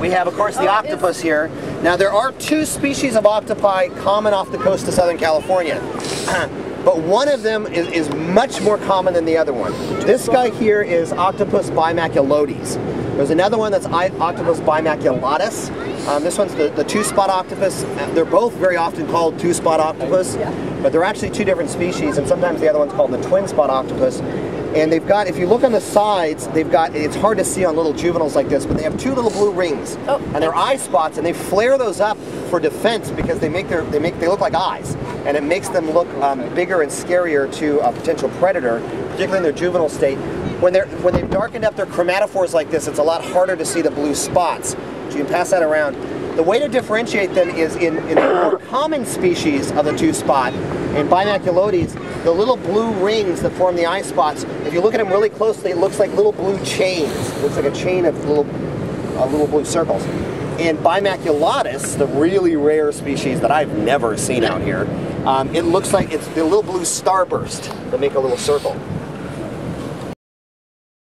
we have, of course, the octopus here. Now, there are two species of octopi common off the coast of Southern California, but one of them is much more common than the other one. This guy here is Octopus bimaculoides. There's another one that's Octopus bimaculatus. This one's the two-spot octopus. They're both very often called two-spot octopus, but they're actually two different species, and sometimes the other one's called the twin-spot octopus. And they've got, if you look on the sides, they've got, it's hard to see on little juveniles like this, but they have two little blue rings. Oh. And they're eye spots, and they flare those up for defense because they look like eyes. And it makes them look bigger and scarier to a potential predator, particularly in their juvenile state. When they've darkened up their chromatophores like this, it's a lot harder to see the blue spots. So you can pass that around. The way to differentiate them is in the more common species of the two-spot, in bimaculoides, the little blue rings that form the eye spots, if you look at them really closely, it looks like little blue chains. It looks like a chain of little blue circles. And bimaculatus, the really rare species that I've never seen out here, it looks like it's the little blue starburst that make a little circle.